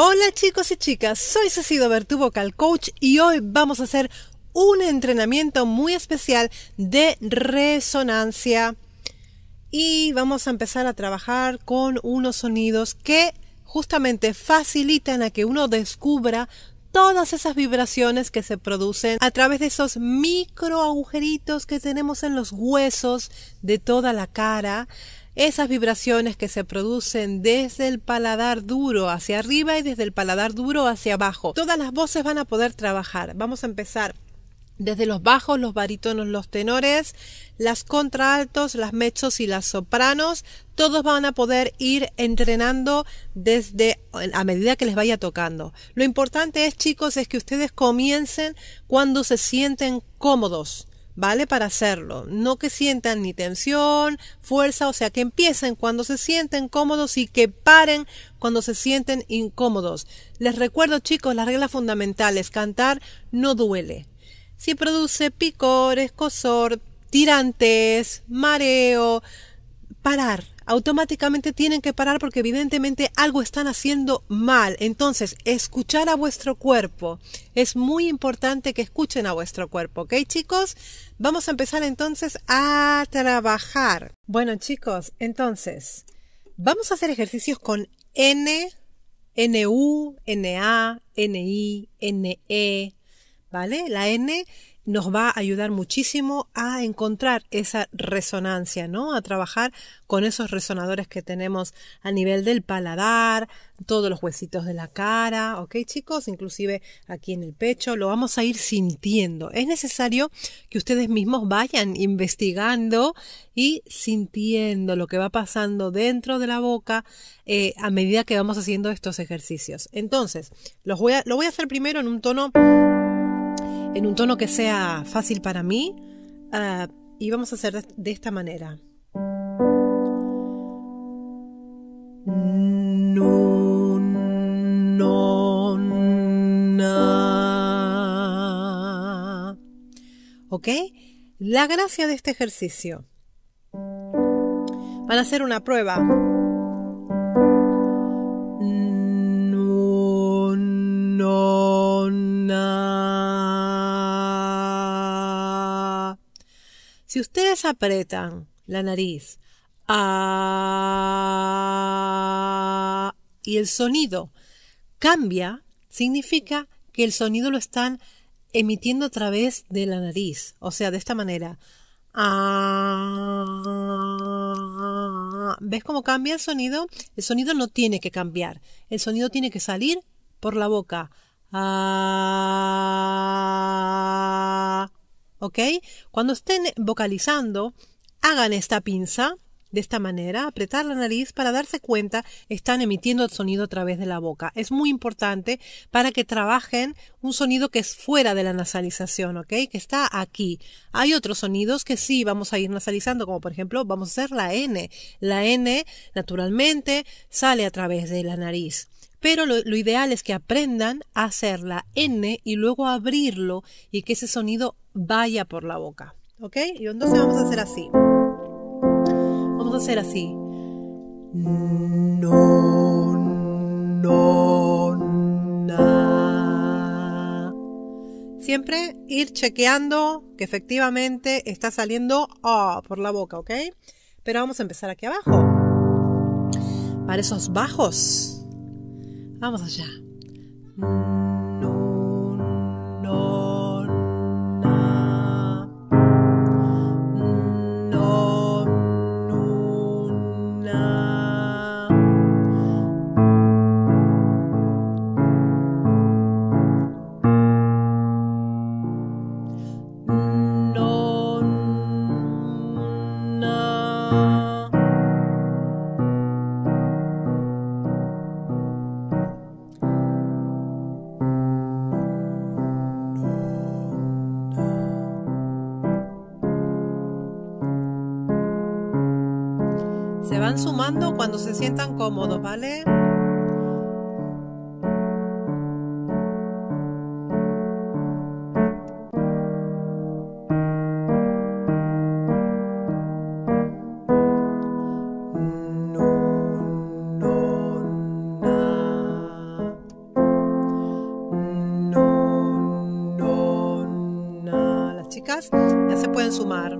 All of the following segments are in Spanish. Hola chicos y chicas, soy Cecilio Bertu, Vocal Coach, y hoy vamos a hacer un entrenamiento muy especial de resonancia y vamos a empezar a trabajar con unos sonidos que justamente facilitan a que uno descubra todas esas vibraciones que se producen a través de esos micro agujeritos que tenemos en los huesos de toda la cara. Esas vibraciones que se producen desde el paladar duro hacia arriba y desde el paladar duro hacia abajo. Todas las voces van a poder trabajar. Vamos a empezar desde los bajos, los barítonos, los tenores, las contraaltos, las mezzos y las sopranos. Todos van a poder ir entrenando a medida que les vaya tocando. Lo importante es, chicos, es que ustedes comiencen cuando se sienten cómodos, ¿vale? Para hacerlo, no que sientan ni tensión, fuerza, o sea, que empiecen cuando se sienten cómodos y que paren cuando se sienten incómodos. Les recuerdo, chicos, las reglas fundamentales: cantar no duele. Si produce picor, escozor, tirantes, mareo, parar. Automáticamente tienen que parar porque evidentemente algo están haciendo mal. Entonces, escuchar a vuestro cuerpo. Es muy importante que escuchen a vuestro cuerpo, ¿ok, chicos? Vamos a empezar entonces a trabajar. Bueno, chicos, entonces, vamos a hacer ejercicios con N, NU, NA, NI, NE, ¿vale? La N nos va a ayudar muchísimo a encontrar esa resonancia, ¿no? A trabajar con esos resonadores que tenemos a nivel del paladar, todos los huesitos de la cara, ¿ok, chicos? Inclusive aquí en el pecho, lo vamos a ir sintiendo. Es necesario que ustedes mismos vayan investigando y sintiendo lo que va pasando dentro de la boca a medida que vamos haciendo estos ejercicios. Entonces, lo voy a hacer primero en un tono... que sea fácil para mí, y vamos a hacer de esta manera. Nu, no, na. ¿Ok? La gracia de este ejercicio. Van a hacer una prueba. Nu, no, na. Si ustedes apretan la nariz y el sonido cambia, significa que el sonido lo están emitiendo a través de la nariz. O sea, de esta manera. ¿Ves cómo cambia el sonido? El sonido no tiene que cambiar. El sonido tiene que salir por la boca. ¿Ok? Cuando estén vocalizando, hagan esta pinza de esta manera, apretar la nariz para darse cuenta están emitiendo el sonido a través de la boca. Es muy importante para que trabajen un sonido que es fuera de la nasalización, ¿ok? Que está aquí. Hay otros sonidos que sí vamos a ir nasalizando, como por ejemplo vamos a hacer la N. La N naturalmente sale a través de la nariz. Pero lo ideal es que aprendan a hacer la N y luego abrirlo y que ese sonido vaya por la boca. ¿Ok? Y entonces vamos a hacer así. Vamos a hacer así. No, no, na. Siempre ir chequeando que efectivamente está saliendo por la boca, ¿ok? Pero vamos a empezar aquí abajo. Para esos bajos. Vamos allá. No, no, na. No, no, na. No, na. Sumando cuando se sientan cómodos, ¿vale? No, no, na. chicas ya se pueden sumar.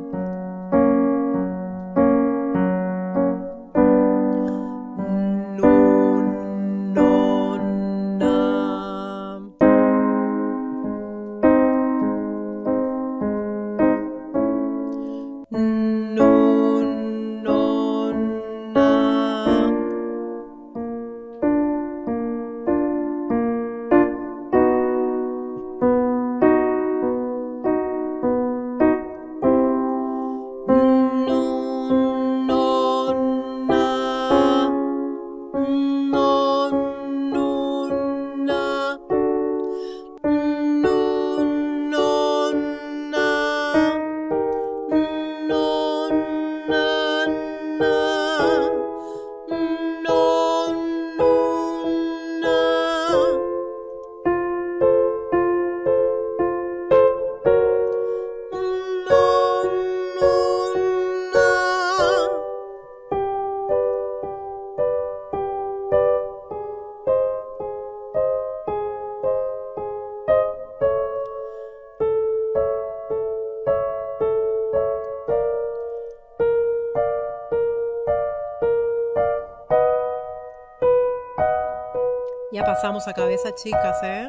Ya pasamos a cabeza, chicas, ¿eh?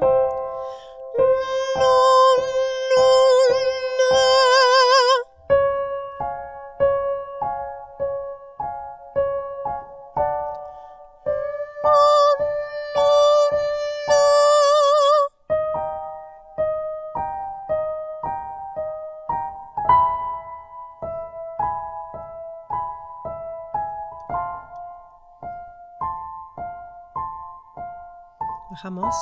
Bajamos.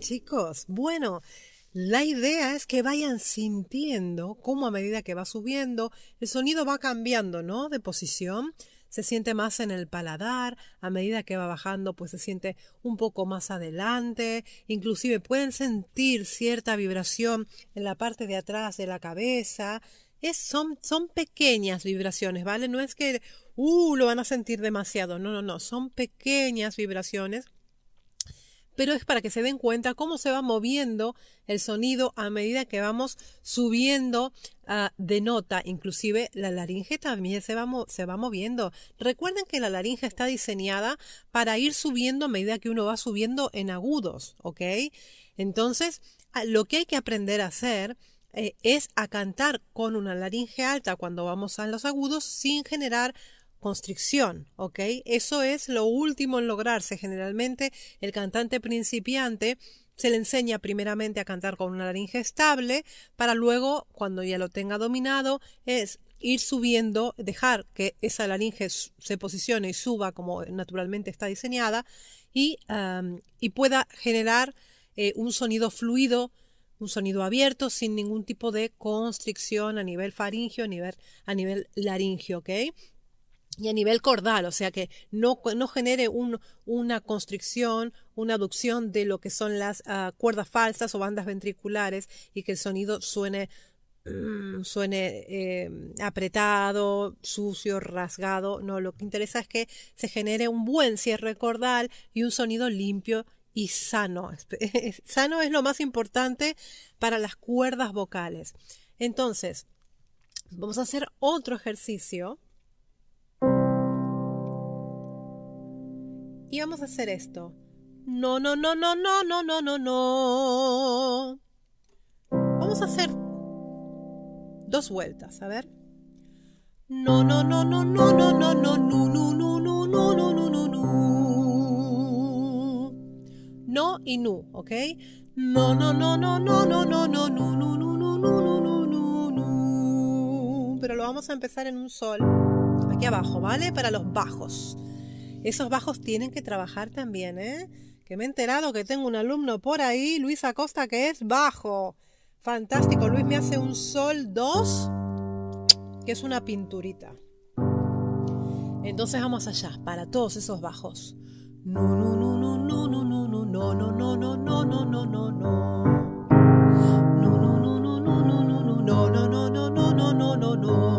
Chicos, bueno, la idea es que vayan sintiendo cómo a medida que va subiendo, el sonido va cambiando, ¿no? De posición, se siente más en el paladar, a medida que va bajando, pues se siente un poco más adelante, inclusive pueden sentir cierta vibración en la parte de atrás de la cabeza. Son pequeñas vibraciones, ¿vale? No es que, lo van a sentir demasiado, no, son pequeñas vibraciones. pero es para que se den cuenta cómo se va moviendo el sonido a medida que vamos subiendo de nota. Inclusive la laringe también se va moviendo. Recuerden que la laringe está diseñada para ir subiendo a medida que uno va subiendo en agudos, ¿ok? Entonces, lo que hay que aprender a hacer es a cantar con una laringe alta cuando vamos a los agudos sin generar constricción, ¿ok? Eso es lo último en lograrse. Generalmente el cantante principiante se le enseña primeramente a cantar con una laringe estable para luego, cuando ya lo tenga dominado, es ir subiendo, dejar que esa laringe se posicione y suba como naturalmente está diseñada y pueda generar un sonido fluido, un sonido abierto sin ningún tipo de constricción a nivel faríngeo, a nivel laríngeo, ¿ok? Y a nivel cordal, o sea que no genere una constricción, una aducción de lo que son las cuerdas falsas o bandas ventriculares y que el sonido suene apretado, sucio, rasgado. No, lo que interesa es que se genere un buen cierre cordal y un sonido limpio y sano. Sano es lo más importante para las cuerdas vocales. Entonces, vamos a hacer otro ejercicio. Y vamos a hacer esto. No, no, no, no, no, no, no, no, no. Vamos a hacer dos vueltas, a ver. No, no, no, no, no, no, no, no, no, no, no, no, no, no, no, no, no. No y no, ¿ok? No, no, no, no, no, no, no, no, no, no, no, no, no, no, no, no. Pero lo vamos a empezar en un sol. Aquí abajo, ¿vale? Para los bajos. Esos bajos tienen que trabajar también, ¿eh? Que me he enterado que tengo un alumno por ahí, Luis Acosta, que es bajo. Fantástico, Luis me hace un sol 2, que es una pinturita. Entonces vamos allá, para todos esos bajos. No, no, no, no, no, no, no, no, no, no, no, no, no, no, no, no, no. No, no, no, no, no, no, no, no, no, no, no, no, no, no, no, no, no.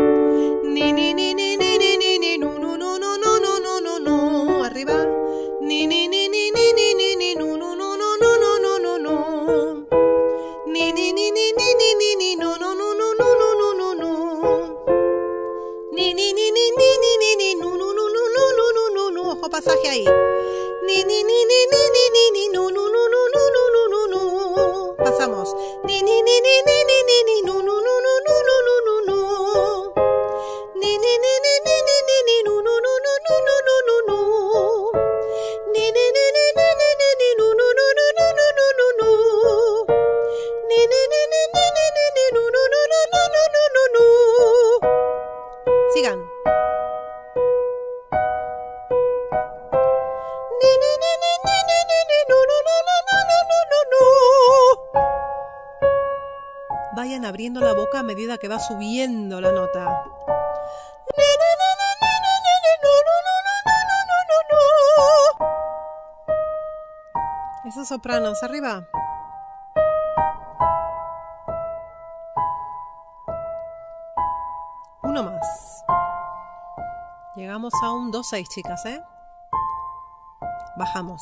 Vayan abriendo la boca a medida que va subiendo la nota. Esos sopranos, arriba. Uno más. Llegamos a un 2-6, chicas, ¿eh? Bajamos.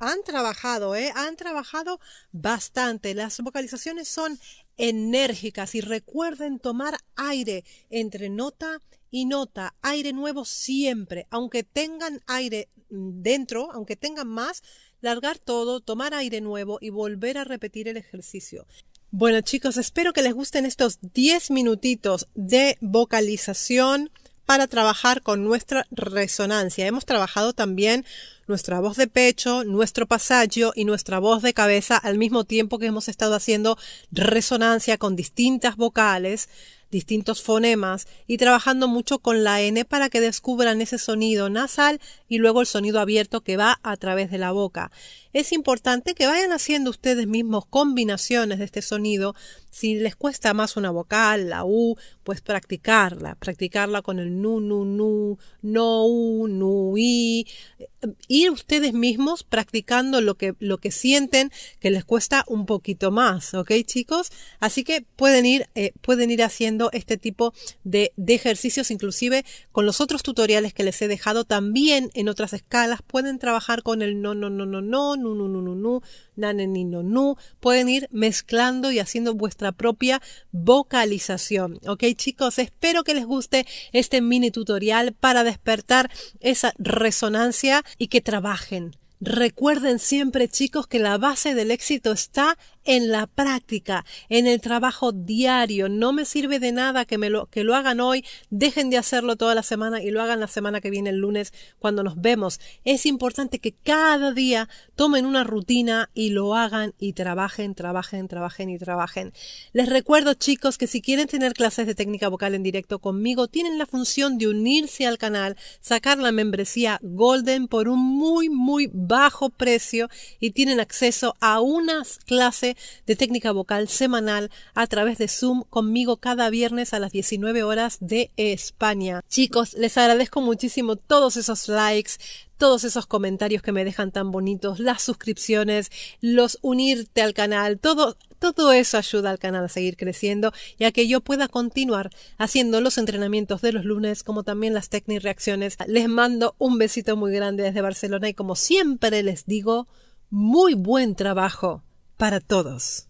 Han trabajado, ¿eh? Han trabajado bastante. Las vocalizaciones son enérgicas y recuerden tomar aire entre nota y nota. Aire nuevo siempre. Aunque tengan aire dentro, aunque tengan más, largar todo, tomar aire nuevo y volver a repetir el ejercicio. Bueno, chicos, espero que les gusten estos 10 minutitos de vocalización para trabajar con nuestra resonancia. Hemos trabajado también nuestra voz de pecho, nuestro pasaggio y nuestra voz de cabeza al mismo tiempo que hemos estado haciendo resonancia con distintas vocales, distintos fonemas y trabajando mucho con la N para que descubran ese sonido nasal y luego el sonido abierto que va a través de la boca. Es importante que vayan haciendo ustedes mismos combinaciones de este sonido. Si les cuesta más una vocal, la U, pues practicarla con el nu, nu, nu, no, u, nu, i. Ir ustedes mismos practicando lo que sienten que les cuesta un poquito más, ¿ok, chicos? Así que pueden ir haciendo este tipo de ejercicios, inclusive con los otros tutoriales que les he dejado también en otras escalas. Pueden trabajar con el no, no, no, no, no, nu, nu, nu, nu, nu, na, ne, ni, no, nu. Pueden ir mezclando y haciendo vuestra propia vocalización, ¿ok, chicos? Espero que les guste este mini tutorial para despertar esa resonancia y que trabajen. Recuerden siempre, chicos, que la base del éxito está en la práctica, en el trabajo diario. No me sirve de nada que lo hagan hoy, dejen de hacerlo toda la semana y lo hagan la semana que viene, el lunes, cuando nos vemos. Es importante que cada día tomen una rutina y lo hagan y trabajen. Les recuerdo, chicos, que si quieren tener clases de técnica vocal en directo conmigo, tienen la función de unirse al canal, sacar la membresía Golden por un muy bajo precio y tienen acceso a unas clases clase de técnica vocal semanal a través de Zoom conmigo cada viernes a las 19 horas de España. Chicos, les agradezco muchísimo todos esos likes, todos esos comentarios que me dejan tan bonitos, las suscripciones, los unirte al canal, todo eso ayuda al canal a seguir creciendo y a que yo pueda continuar haciendo los entrenamientos de los lunes, como también las técnicas y reacciones. Les mando un besito muy grande desde Barcelona y, como siempre les digo, muy buen trabajo para todos.